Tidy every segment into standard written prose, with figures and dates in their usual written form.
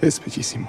Es bellísimo.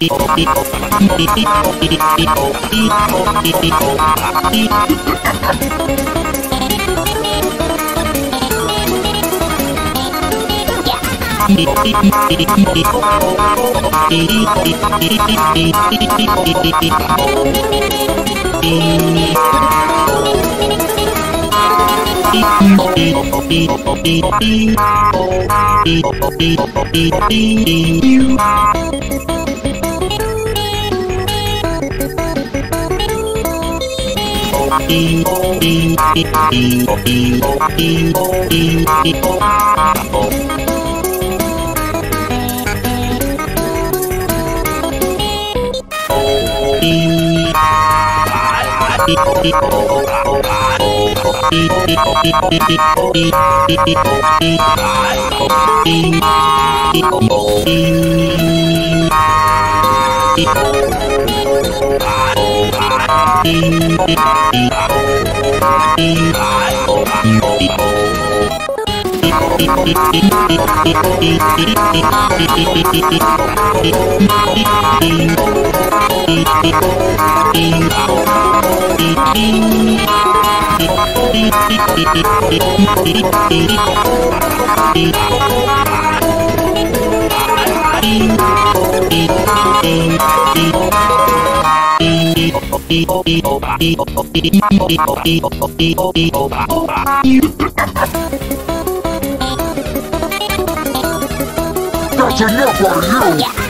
That's enough for you!